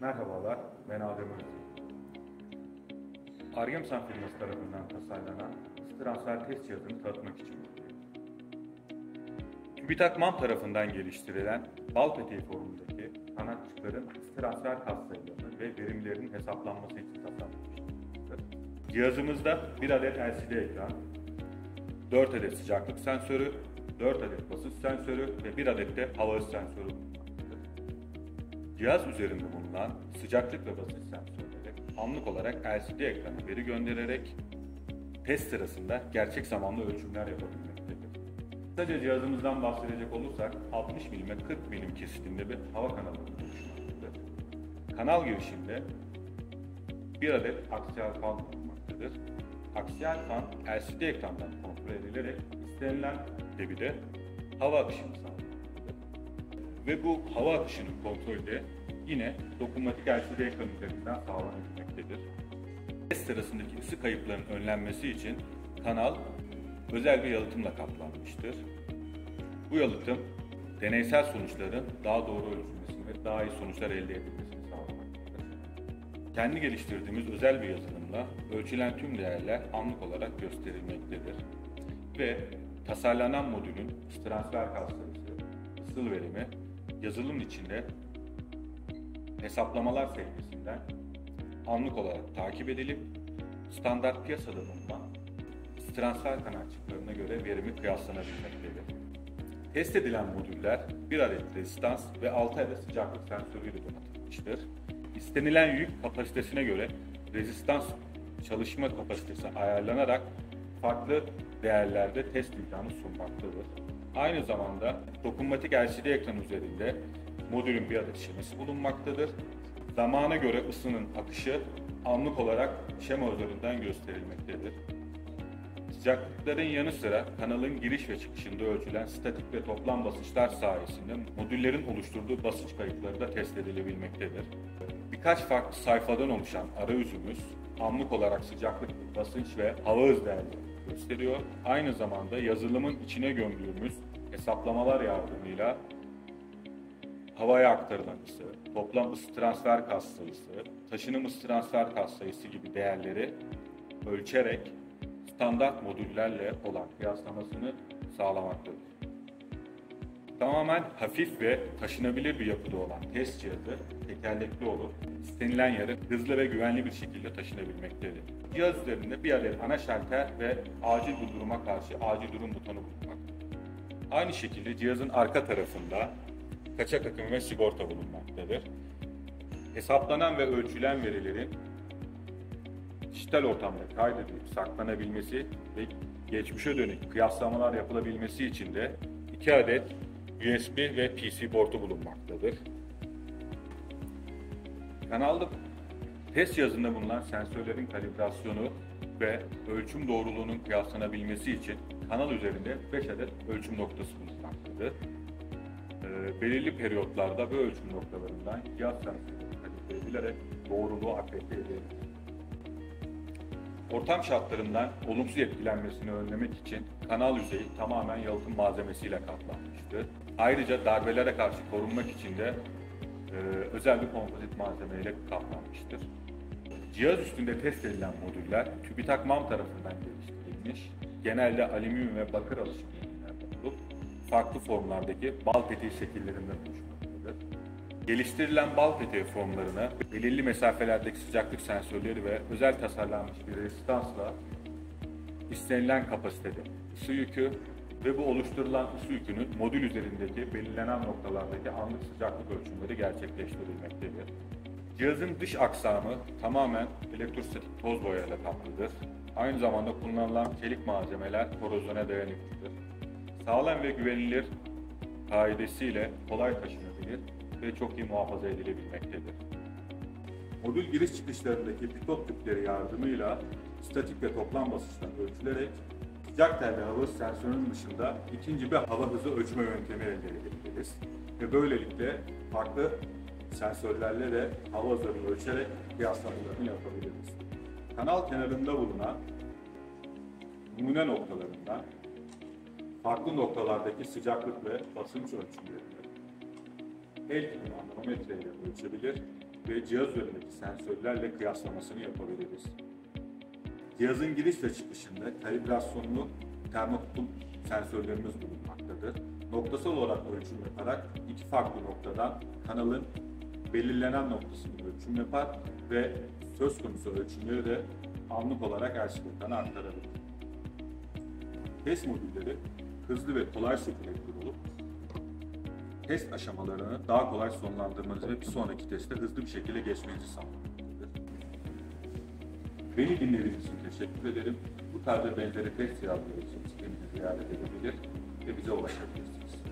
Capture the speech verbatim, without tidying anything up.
Merhabalar, ben Adem Öztürk. Argemsan firması tarafından tasarlanan ısı transfer test cihazını tanıtmak için buradayım. TÜBİTAK MAM tarafından geliştirilen Balpeteği formundaki kanatçıkların ısı transfer katsayılarını ve verimlerinin hesaplanması için tasarlanmıştır. Cihazımızda bir adet L C D ekran, dört adet sıcaklık sensörü, dört adet basınç sensörü ve bir adet de hava ısı sensörü. Cihaz üzerinde bulunan sıcaklık ve basınç sensörleri anlık olarak L C D ekrana veri göndererek test sırasında gerçek zamanlı ölçümler yapabilmektedir. Kısaca cihazımızdan bahsedecek olursak altmış milimetre kırk milimetre kesitinde bir hava kanalı oluşmaktadır. Kanal girişinde bir adet axial fan bulunmaktadır. Axial fan L C D ekrandan kontrol edilerek istenilen debide hava akışını sağlar. Ve bu hava akışının kontrolü de yine dokunmatik L C D ekran üzerinden sağlanabilmektedir. Test sırasındaki ısı kayıplarının önlenmesi için kanal özel bir yalıtımla kaplanmıştır. Bu yalıtım deneysel sonuçların daha doğru ölçülmesini ve daha iyi sonuçlar elde edilmesini sağlamaktadır. Kendi geliştirdiğimiz özel bir yazılımla ölçülen tüm değerler anlık olarak gösterilmektedir. Ve tasarlanan modülün ısı transfer katsayısı, ısı verimi yazılımın içinde hesaplamalar seviyesinden anlık olarak takip edilip standart piyasada bulunan ısı transfer kanatçıklarına göre verimi kıyaslanabilmektedir. Test edilen modüller bir adet rezistans ve altı adet sıcaklık sensörüyle donatılmıştır. İstenilen yük kapasitesine göre rezistans çalışma kapasitesi ayarlanarak farklı değerlerde test imkanı sunmaktadır. Aynı zamanda dokunmatik L C D ekranı üzerinde modülün bir adet şemesi bulunmaktadır. Zamana göre ısının akışı anlık olarak şema üzerinden gösterilmektedir. Sıcaklıkların yanı sıra kanalın giriş ve çıkışında ölçülen statik ve toplam basınçlar sayesinde modüllerin oluşturduğu basınç kayıpları da test edilebilmektedir. Birkaç farklı sayfadan oluşan arayüzümüz anlık olarak sıcaklık, basınç ve hava hız değerleri gösteriyor. Aynı zamanda yazılımın içine gömdüğümüz hesaplamalar yardımıyla havaya aktarılan ısı, toplam ısı transfer katsayısı, taşınım ısı transfer katsayısı gibi değerleri ölçerek standart modüllerle olan kıyaslamasını sağlamaktadır. Tamamen hafif ve taşınabilir bir yapıda olan test cihazı tekerlekli olup istenilen yere hızlı ve güvenli bir şekilde taşınabilmektedir. Cihaz üzerinde bir adet ana şalter ve acil bir duruma karşı acil durum butonu bulunmaktadır. Aynı şekilde cihazın arka tarafında kaçak akım ve sigorta bulunmaktadır. Hesaplanan ve ölçülen verilerin dijital ortamda kaydedilip saklanabilmesi ve geçmişe dönük kıyaslamalar yapılabilmesi için de iki adet U S B ve P C portu bulunmaktadır. Kanalda test cihazında bulunan sensörlerin kalibrasyonu ve ölçüm doğruluğunun kıyaslanabilmesi için kanal üzerinde beş adet ölçüm noktası bulunmaktadır. E, belirli periyotlarda bu ölçüm noktalarından cihaz sensörleri kalibre edilerek doğruluğu akredite edilir. Ortam şartlarından olumsuz etkilenmesini önlemek için kanal yüzeyi tamamen yalıtım malzemesiyle kaplanmıştır. Ayrıca darbelere karşı korunmak için de e, özel bir kompozit malzemeyle kaplanmıştır. Cihaz üstünde test edilen modüller TÜBİTAK MAM tarafından geliştirilmiş, genelde alüminyum ve bakır alışım ürünlerden olup farklı formlardaki balpeteği şekillerinden oluşmaktadır. Geliştirilen balpeteği formlarını belirli mesafelerdeki sıcaklık sensörleri ve özel tasarlanmış bir rezistansla istenilen kapasitede ısı yükü ve bu oluşturulan ısı yükünün modül üzerindeki belirlenen noktalardaki anlık sıcaklık ölçümleri gerçekleştirilmektedir. Cihazın dış aksamı tamamen elektrostatik toz boyayla kaplıdır. Aynı zamanda kullanılan çelik malzemeler korozyona dayanıklıdır. Sağlam ve güvenilir kaidesiyle kolay taşınabilir ve çok iyi muhafaza edilebilmektedir. Modül giriş çıkışlarındaki pitot tüpleri yardımıyla statik ve toplam basınçtan ölçülerek sıcak telli hava hız sensörünün dışında ikinci bir hava hızı ölçme yöntemi elde edebiliriz. Ve böylelikle farklı sensörlerle de hava hızlarını ölçerek kıyaslamalarını yapabiliriz. Kanal kenarında bulunan numune noktalarından farklı noktalardaki sıcaklık ve basınç ölçümleri el kilometreyle ölçebilir ve cihaz üzerindeki sensörlerle kıyaslamasını yapabiliriz. Cihazın giriş ve çıkışında kalibrasyonlu termokupon sensörlerimiz bulunmaktadır. Noktasal olarak ölçüm yaparak iki farklı noktadan kanalın belirlenen noktasını ölçüm yapar ve söz konusu ölçümleri de anlık olarak arşivden aktarabilir. Test modülleri hızlı ve kolay şekilde kurulup test aşamalarını daha kolay sonlandırmanız ve bir sonraki teste hızlı bir şekilde geçmenizi sağlamaktadır. Beni dinlediğiniz için teşekkür ederim. Bu tarzda benzeri test cihazları için sisteminizi ziyaret edebilir ve bize ulaşabilirsiniz.